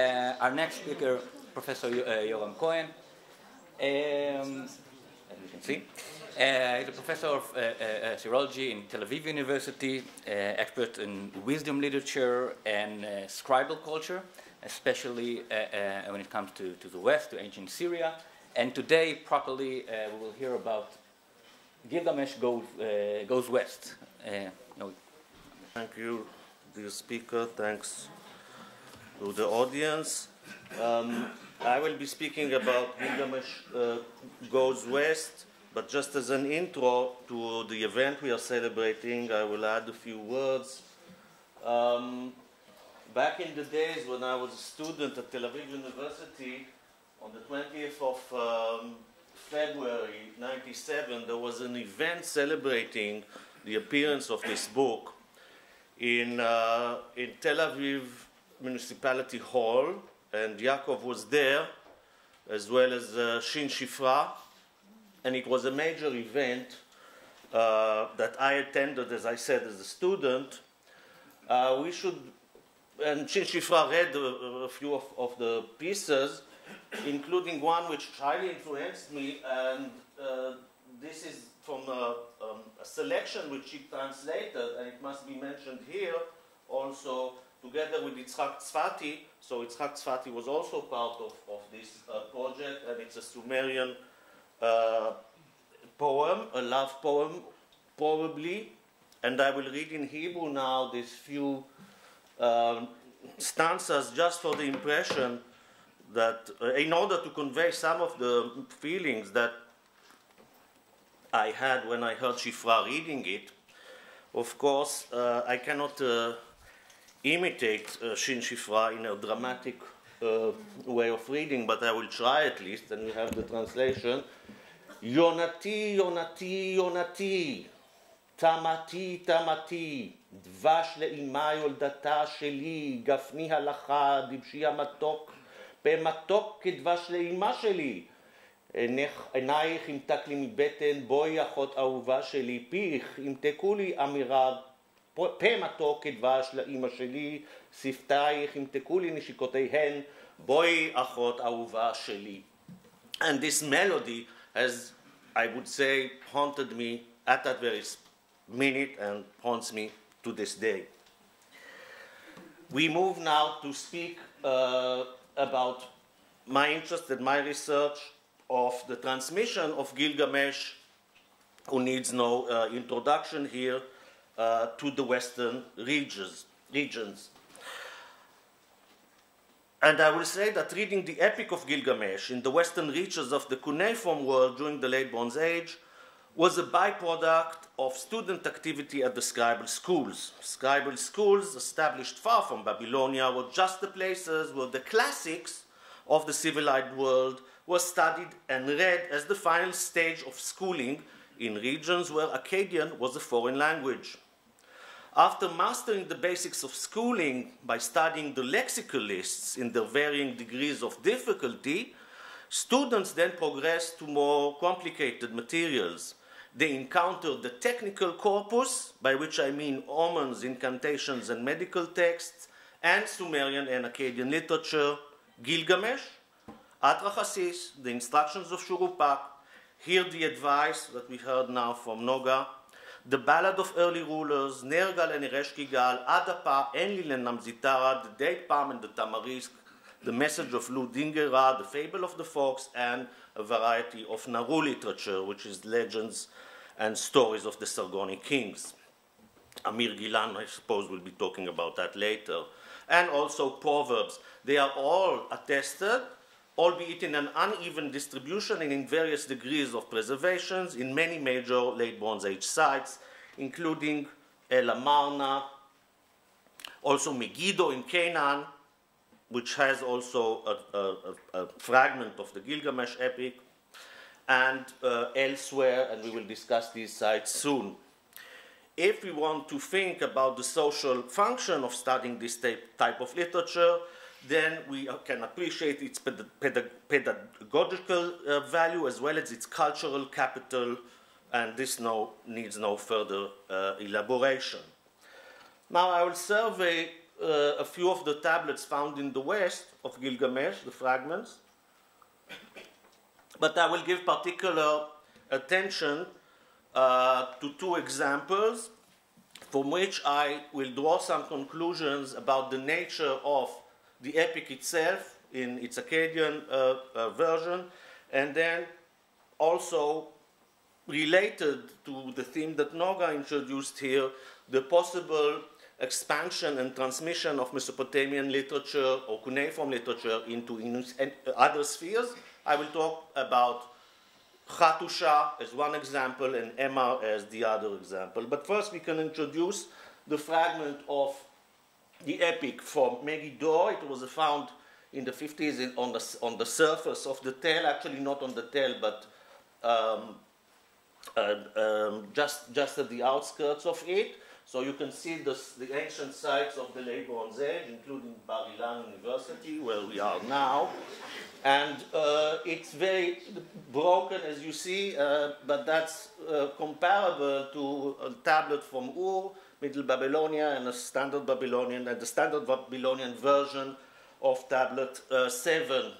Our next speaker, Professor Yoram Cohen, as you can see, he's a professor of serology in Tel Aviv University, expert in wisdom literature and scribal culture, especially when it comes to the West, to ancient Syria. And today, properly, we will hear about Gilgamesh Goes West. Thank you, dear speaker. Thanks to the audience. I will be speaking about Gilgamesh Goes West, but just as an intro to the event we are celebrating, I will add a few words. Back in the days when I was a student at Tel Aviv University, on the 20th of February 1997, there was an event celebrating the appearance of this book in Tel Aviv Municipality Hall, and Yaakov was there, as well as Shin Shifra, and it was a major event that I attended, as I said, as a student. And Shin Shifra read a few of the pieces, including one which highly influenced me, and this is from a selection which she translated, and it must be mentioned here also, together with Yitzhak Tzfati. So Yitzhak Tzfati was also part of this project, and it's a Sumerian poem, a love poem, probably. And I will read in Hebrew now these few stanzas just for the impression that, in order to convey some of the feelings that I had when I heard Shifra reading it. Of course, I cannot imitate Shin Shifra in a dramatic way of reading, but I will try at least, and we have the translation. Yonati, Yonati, Yonati, Tamati, Tamati, Dvash le'imai oldata sheli, Gafni halacha, Dibshi hamatok, Pe matok kedvash le'ima sheli, Enaich imtak li mibeten, Boi achot ahuva sheli, Pich imteku li amirav, פה מתוק כדבש לאמא שלי, שפתייך ימתקו לי נשיקותיהן, בואי אחות אהובה שלי. And this melody has, I would say, haunted me at that very minute and haunts me to this day. We move now to speak about my interest and my research of the transmission of Gilgamesh, who needs no introduction here, to the Western regions. And I will say that reading the Epic of Gilgamesh in the Western reaches of the cuneiform world during the Late Bronze Age was a byproduct of student activity at the scribal schools. Scribal schools established far from Babylonia were just the places where the classics of the civilized world were studied and read as the final stage of schooling in regions where Akkadian was a foreign language. After mastering the basics of schooling by studying the lexical lists in their varying degrees of difficulty, students then progressed to more complicated materials. They encountered the technical corpus, by which I mean omens, incantations, and medical texts, and Sumerian and Akkadian literature, Gilgamesh, Atrahasis, the instructions of Shurupak. Here the advice that we heard now from Noga, the ballad of early rulers, Nergal and Ereshkigal, Adapa, Enlil and Namzitara, the date palm and the tamarisk, the message of Ludingera, the fable of the fox, and a variety of Naru literature, which is legends and stories of the Sargonic kings. Amir Gilan, I suppose, will be talking about that later. And also proverbs. They are all attested, albeit in an uneven distribution and in various degrees of preservations in many major Late Bronze Age sites, including El Amarna, also Megiddo in Canaan, which has also a fragment of the Gilgamesh epic, and elsewhere, and we will discuss these sites soon. If we want to think about the social function of studying this type of literature, then we can appreciate its pedagogical value as well as its cultural capital, and this needs no further elaboration. Now I will survey a few of the tablets found in the west of Gilgamesh, the fragments, but I will give particular attention to two examples from which I will draw some conclusions about the nature of the epic itself in its Akkadian version, and then also related to the theme that Noga introduced here, the possible expansion and transmission of Mesopotamian literature or cuneiform literature into other spheres. I will talk about Hattusha as one example and Emar as the other example. But first we can introduce the fragment of the epic from Megiddo. It was found in the 50s on the surface of the tell, actually not on the tell, but just at the outskirts of it. So you can see the ancient sites of the late Bronze Age, including Bar Ilan University, where we are now. And it's very broken, as you see, but that's comparable to a tablet from Ur, Middle Babylonia, and a standard Babylonian, and the standard Babylonian version of tablet 7.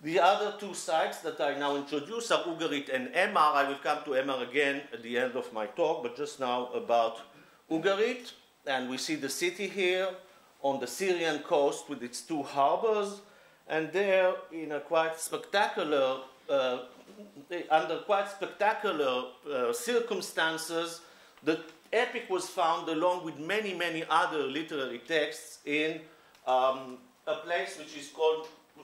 The other two sites that I now introduce are Ugarit and Emar. I will come to Emar again at the end of my talk, but just now about Ugarit. And we see the city here on the Syrian coast with its two harbors. And there, in a quite spectacular, under quite spectacular circumstances, the epic was found along with many, many other literary texts in a place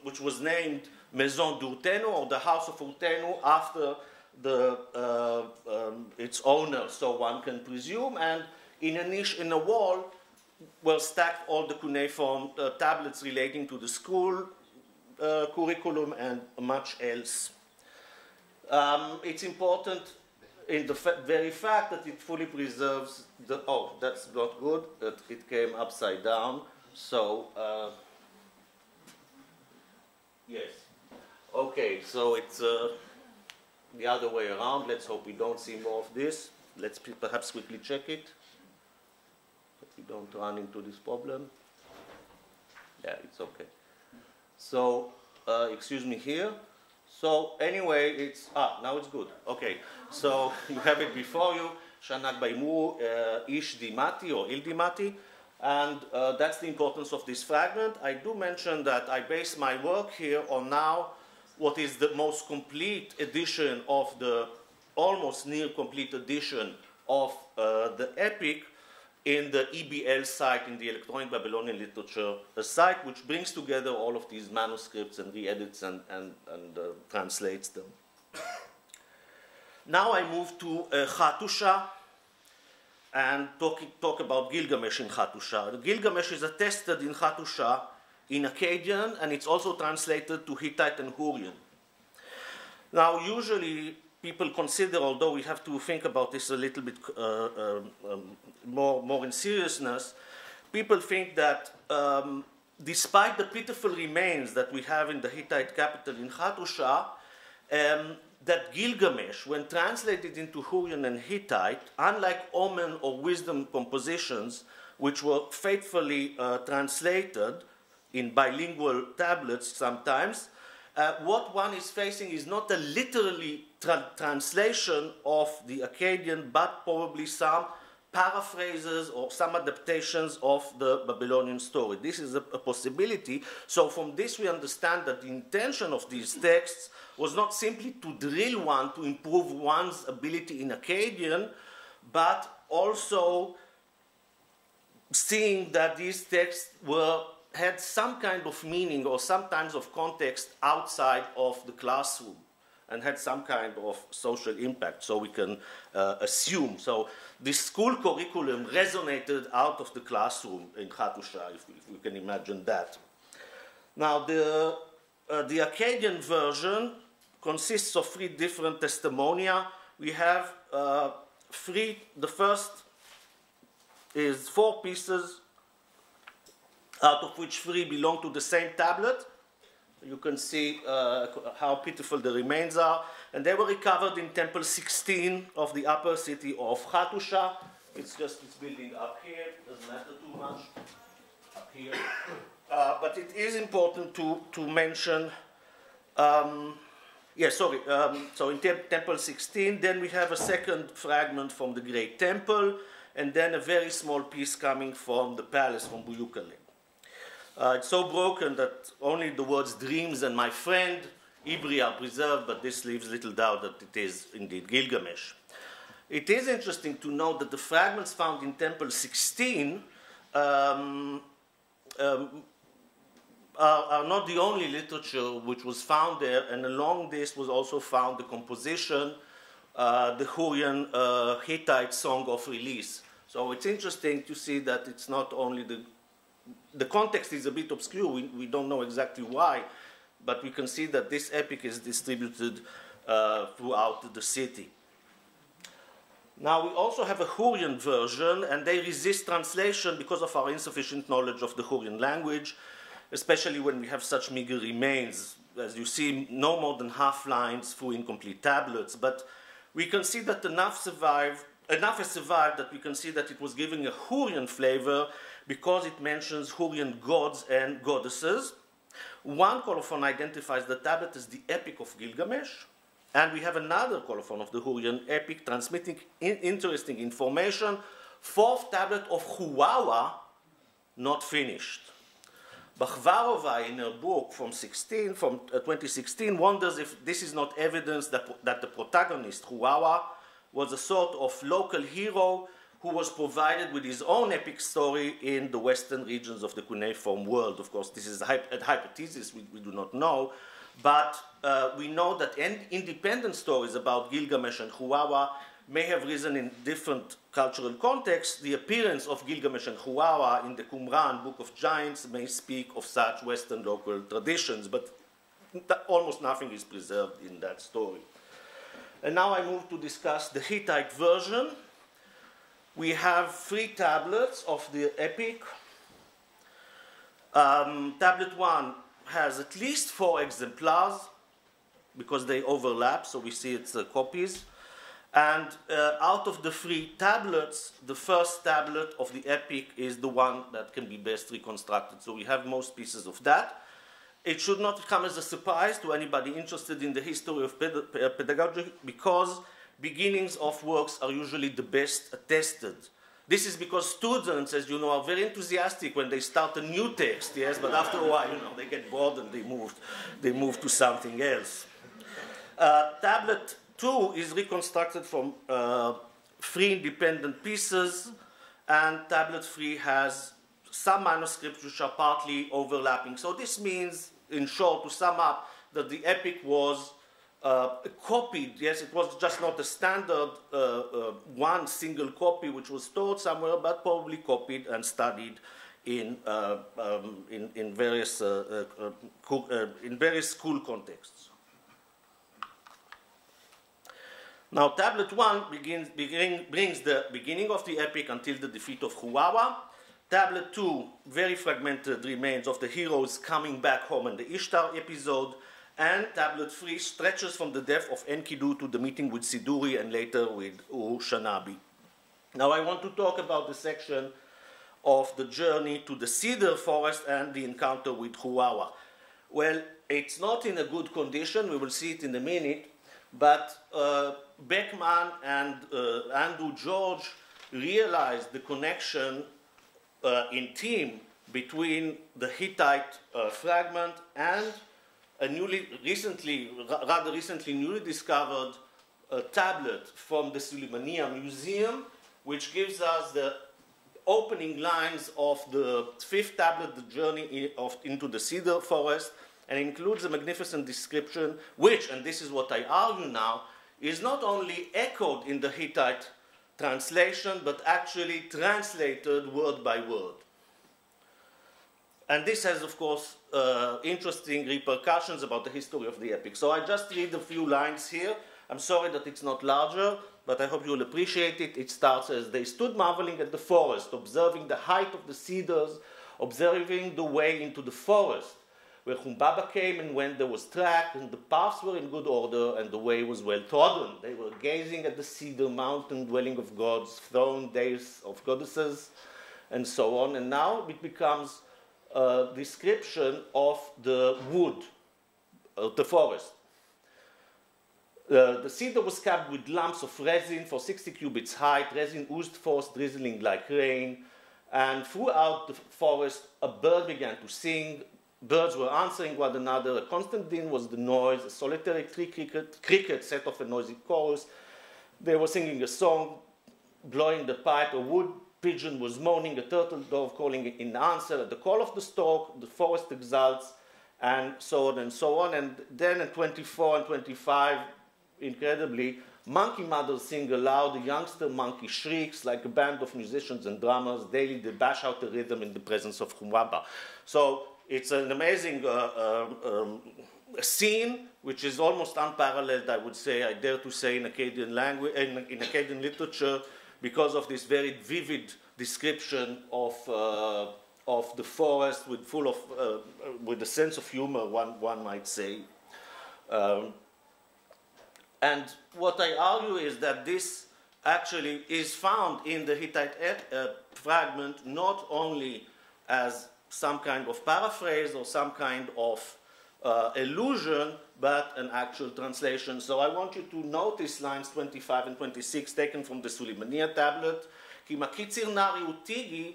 which was named Maison d'Urtenu, or the House of Urtenu, after its owner, so one can presume. And in a niche in a wall were stacked all the cuneiform tablets relating to the school curriculum and much else. It's important in the very fact that it fully preserves the... Oh, that's not good, that it came upside down, so... Yes. Okay, so it's the other way around. Let's hope we don't see more of this. Let's perhaps quickly check it, but we don't run into this problem. Yeah, it's okay. So, excuse me here. So anyway, it's, now it's good. Okay, so you have it before you. Shanak Baimu Ish Dimati or Il Dimati. And that's the importance of this fragment. I do mention that I base my work here on now what is the most complete edition of the, almost near complete edition of the epic in the EBL site, in the Electronic Babylonian Literature site, which brings together all of these manuscripts and re-edits and translates them. Now I move to Hattusha, and talk about Gilgamesh in Hattusha. Gilgamesh is attested in Hattusha in Akkadian, and it's also translated to Hittite and Hurrian. Now, usually people consider, although we have to think about this a little bit more in seriousness, people think that despite the pitiful remains that we have in the Hittite capital in Hattusha, that Gilgamesh, when translated into Hurrian and Hittite, unlike Omen or Wisdom compositions, which were faithfully translated in bilingual tablets sometimes, what one is facing is not a literally translation of the Akkadian, but probably some paraphrases or some adaptations of the Babylonian story. This is a possibility. So from this we understand that the intention of these texts was not simply to drill one, to improve one's ability in Akkadian, but also seeing that these texts had some kind of meaning or some kinds of context outside of the classroom and had some kind of social impact, so we can assume. So the school curriculum resonated out of the classroom in Hattusha, if we can imagine that. Now, the Akkadian version consists of three different testimonia. We have the first is 4 pieces, out of which 3 belong to the same tablet. You can see how pitiful the remains are. And they were recovered in Temple 16 of the upper city of Hattusha, It's building up here, doesn't matter too much, up here. But it is important to mention, so in Temple 16, then we have a second fragment from the Great Temple, and then a very small piece coming from the palace, from Buyukale. It's so broken that only the words dreams and my friend, Ibri, are preserved, but this leaves little doubt that it is indeed Gilgamesh. It is interesting to note that the fragments found in Temple 16 are not the only literature which was found there, and along this was also found the composition, the Hurrian Hittite Song of Release. So it's interesting to see that it's not only the context is a bit obscure, we don't know exactly why, but we can see that this epic is distributed throughout the city. Now, we also have a Hurrian version, and they resist translation because of our insufficient knowledge of the Hurrian language, especially when we have such meager remains. As you see, no more than half lines through incomplete tablets. But we can see that enough has survived that we can see that it was giving a Hurrian flavor because it mentions Hurrian gods and goddesses. One colophon identifies the tablet as the Epic of Gilgamesh, and we have another colophon of the Hurrian epic transmitting interesting information. Fourth tablet of Huwawa, not finished. Bakhvarova, in her book from 2016, wonders if this is not evidence that the protagonist, Huwawa, was a sort of local hero who was provided with his own epic story in the western regions of the cuneiform world. Of course, this is a hypothesis, we do not know. But we know that independent stories about Gilgamesh and Huwawa may have risen in different cultural contexts. The appearance of Gilgamesh and Huwawa in the Qumran, Book of Giants, may speak of such Western local traditions, but almost nothing is preserved in that story. And now I move to discuss the Hittite version. We have three tablets of the epic. Tablet 1 has at least 4 exemplars, because they overlap, so we see it's copies. And out of the 3 tablets, the first tablet of the epic is the one that can be best reconstructed. So we have most pieces of that. It should not come as a surprise to anybody interested in the history of pedagogy, because beginnings of works are usually the best attested. This is because students, as you know, are very enthusiastic when they start a new text, yes, but after a while, you know, they get bored and they move to something else. Tablet 2 is reconstructed from 3 independent pieces, and Tablet 3 has some manuscripts which are partly overlapping. So this means, in short, to sum up, that the epic was copied, yes, it was just not a standard one single copy which was stored somewhere, but probably copied and studied in various school contexts. Now, Tablet 1 brings the beginning of the epic until the defeat of Huwawa. Tablet 2, very fragmented remains of the heroes coming back home and the Ishtar episode. And Tablet 3 stretches from the death of Enkidu to the meeting with Siduri and later with Ur-Shanabi. Now I want to talk about the section of the journey to the cedar forest and the encounter with Huwawa. Well, it's not in a good condition, we will see it in a minute, but Beckman and Andrew George realized the connection in theme between the Hittite fragment and a rather recently newly discovered tablet from the Suleimania Museum, which gives us the opening lines of the 5th tablet, The Journey into the Cedar Forest, and includes a magnificent description, which, and this is what I argue now, is not only echoed in the Hittite translation, but actually translated word by word. And this has, of course, interesting repercussions about the history of the epic. So I just read a few lines here. I'm sorry that it's not larger, but I hope you'll appreciate it. It starts as, "They stood marveling at the forest, observing the height of the cedars, observing the way into the forest. where Humbaba came and went there was track, and the paths were in good order, and the way was well trodden. They were gazing at the cedar mountain dwelling of gods, throne, dais of goddesses, and so on. And now it becomes a description of the wood, of the forest. The cedar was capped with lumps of resin for 60 cubits height. Resin oozed forth, drizzling like rain. And throughout the forest, a bird began to sing. Birds were answering one another. A constant din was the noise. A solitary cricket set off a noisy chorus. They were singing a song, blowing the pipe. A wood pigeon was moaning. A turtle dove calling in answer. At the call of the stork, the forest exults, and so on and so on. And then at 24 and 25, incredibly, monkey mothers sing aloud, the youngster monkey shrieks like a band of musicians and drummers. Daily they bash out the rhythm in the presence of Humbaba. So it's an amazing scene, which is almost unparalleled, I would say, I dare to say, in Akkadian language, in Akkadian literature, because of this very vivid description of the forest, with full of with a sense of humor, one might say. And what I argue is that this actually is found in the Hittite fragment not only as some kind of paraphrase or some kind of allusion, but an actual translation. So I want you to notice lines 25 and 26 taken from the Suleimaniya tablet. Ki makitsir nari utigi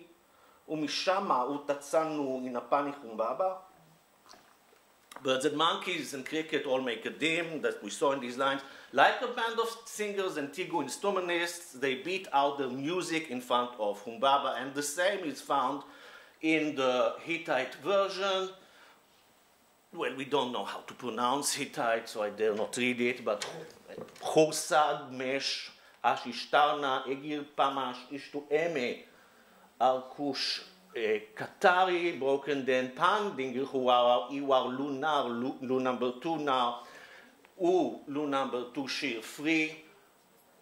umishama utatsanu inapani Humbaba. Birds and monkeys and cricket all make a din, that we saw in these lines. Like a band of singers and tigu instrumentists, they beat out the music in front of Humbaba, and the same is found in the Hittite version. Well, we don't know how to pronounce Hittite, so I dare not read it, but Chorsad Mesh, Ashishtarna, Egir Pamash, Ishtueme, Arkush, Qatari, broken then Pan, Dingir Huwara, Iwar Lunar, Lu number 2 now, U, Lu number 2 Shir Free,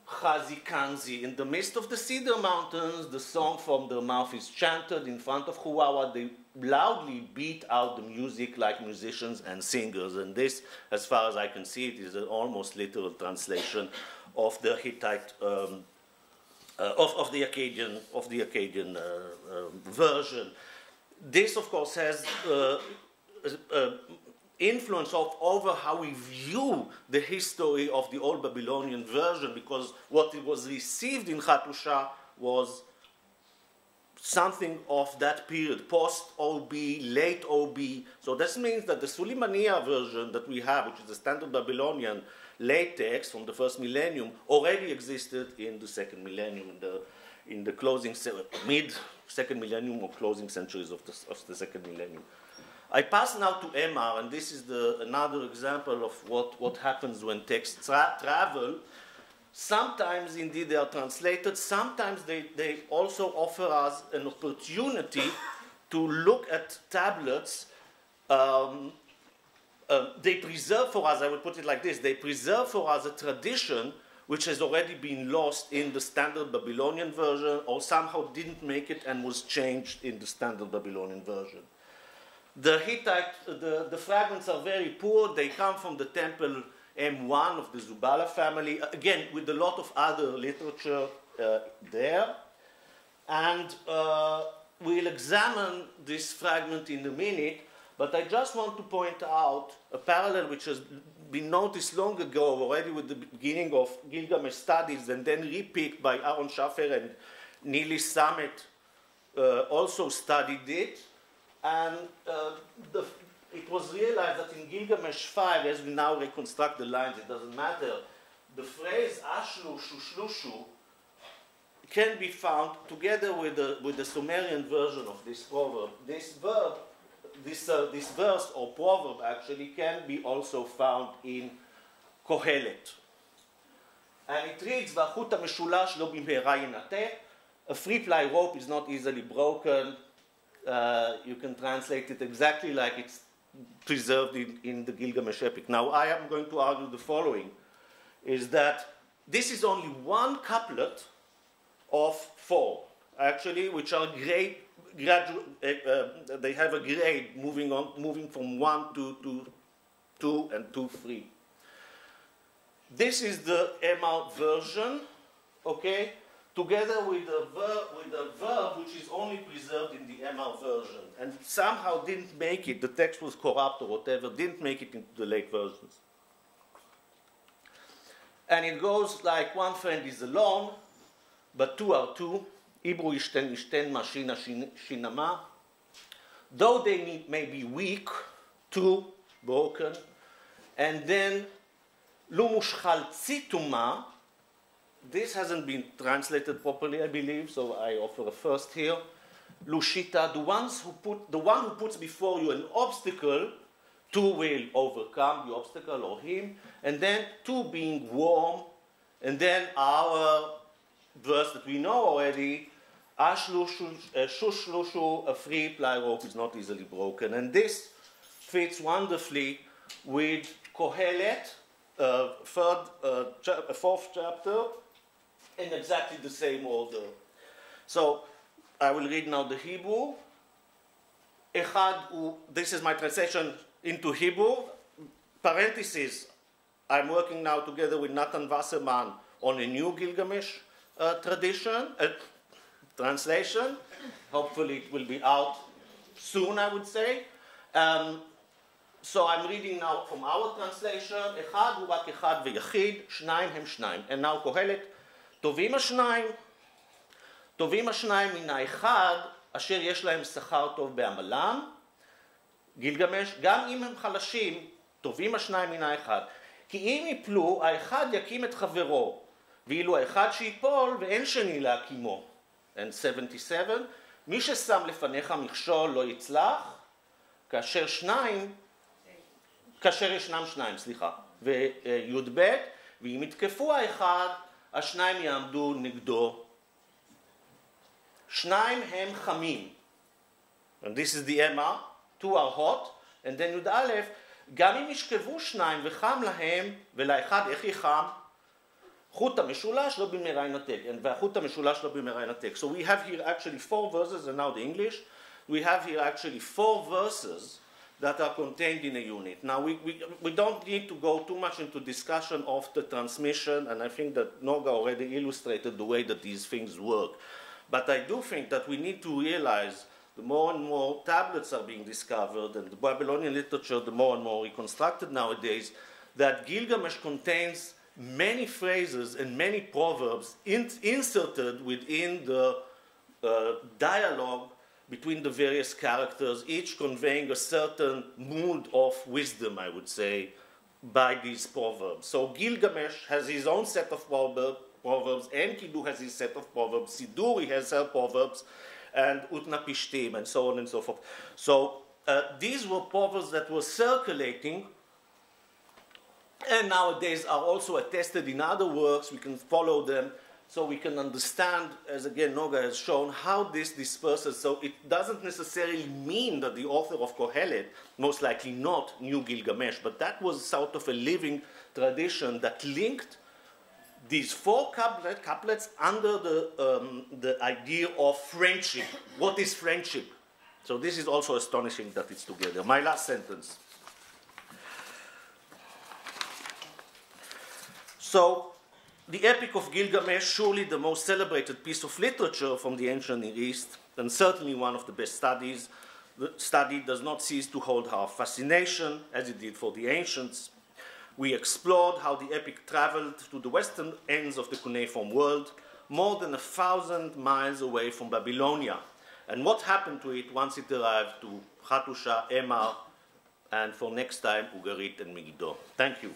Chazi Kanzi. In the midst of the cedar mountains, the song from their mouth is chanted in front of Huwara. They loudly beat out the music like musicians and singers. And this, as far as I can see, it is an almost literal translation of the Hittite of the Akkadian version. This, of course, has influence over how we view the history of the Old Babylonian version, because what was received in Hattusha was something of that period, post-OB, late OB. So this means that the Suleimaniya version that we have, which is the standard Babylonian late text from the first millennium, already existed in the second millennium, in the closing mid-second millennium or closing centuries of the second millennium. I pass now to Emar, and this is another example of what happens when texts travel. Sometimes, indeed, they are translated. Sometimes they also offer us an opportunity to look at tablets. They preserve for us, I would put it like this, they preserve for us a tradition which has already been lost in the standard Babylonian version, or somehow didn't make it and was changed in the standard Babylonian version. The Hittite, the fragments are very poor. They come from the temple M1 of the Zubala family, again, with a lot of other literature there. And we'll examine this fragment in a minute. But I just want to point out a parallel which has been noticed long ago, already with the beginning of Gilgamesh studies, and then repicked by Aaron Schaffer and Neely Samet, also studied it. And it was realized that in Gilgamesh 5, as we now reconstruct the lines, it doesn't matter, the phrase Ashlu Shushlushu can be found together with the Sumerian version of this proverb. This verse or proverb actually can be also found in Kohelet. And it reads, V'achut ha-meshulash lo bimheira yinatek, a three-ply rope is not easily broken. You can translate it exactly like it's preserved in the Gilgamesh epic. Now, I am going to argue the following, is that this is only one couplet of four, actually, which are great they have a grade moving from 1 to 2 and 2, 3. This is the MOUT version, okay, together with the verb which is only preserved in the MOUT version and somehow didn't make it, the text was corrupt or whatever, didn't make it into the late versions. And it goes like, one friend is alone, but two are two. Hebrew ishten ishten mashina shinama. Though they may be weak, two, broken. And then, lumushchal tzituma. This hasn't been translated properly, I believe, so I offer a first here. Lushita, the one who puts before you an obstacle, two will overcome the obstacle or him, and then two being warm, and then our verse that we know already, Ashlushu, a free ply rope is not easily broken, and this fits wonderfully with Kohelet, fourth chapter, in exactly the same order. So I will read now the Hebrew. This is my translation into Hebrew, parentheses, I'm working now together with Nathan Wasserman on a new Gilgamesh translation, hopefully it will be out soon, I would say. So I'm reading now from our translation, Echad hu rak echad v'yachid, shnayim hem shnayim, and now Kohelet, tovim ha-shnayim min ha-echad, asher yesh lahem sachar tov be'amalam, גילגמש, גם אם הם חלשים, טובים השניים מן האחד. כי אם יפלו, האחד יקים את חברו, ואילו האחד שיפול, ואין שני להקימו. And 77, מי ששם לפניך מכשול לא יצלח, כאשר ישנם שניים, סליחה. וי"ב, ואם יתקפו האחד, השניים יעמדו נגדו. שניים הם חמים. And this is the Emma. Two are hot, and then יוד א', גם אם ישכבו שניים וחם להם, ולאחד איך יחם, חוט המשולש לא במהרה ינתק, והחוט המשולש לא במהרה ינתק. So we have here actually four verses, and now the English, we have here actually four verses that are contained in a unit. Now we don't need to go too much into discussion of the transmission, and I think that Noga already illustrated the way that these things work. But I do think that we need to realize the more and more tablets are being discovered, and the Babylonian literature, the more and more reconstructed nowadays, that Gilgamesh contains many phrases and many proverbs inserted within the dialogue between the various characters, each conveying a certain mood of wisdom, I would say, by these proverbs. So Gilgamesh has his own set of proverbs, Enkidu has his set of proverbs, Siduri has her proverbs, and Utnapishtim, and so on and so forth. So these were proverbs that were circulating, and nowadays are also attested in other works. We can follow them, so we can understand, as again Noga has shown, how this disperses. So it doesn't necessarily mean that the author of Kohelet, most likely not, knew Gilgamesh, but that was sort of a living tradition that linked these four couplets under the idea of friendship. What is friendship? So this is also astonishing that it's together. My last sentence. So the Epic of Gilgamesh, surely the most celebrated piece of literature from the ancient Near East, and certainly one of the best studies, the study does not cease to hold our fascination, as it did for the ancients. We explored how the epic traveled to the western ends of the cuneiform world, more than 1,000 miles away from Babylonia, and what happened to it once it arrived to Hattusha, Emar, and for next time, Ugarit and Megiddo. Thank you.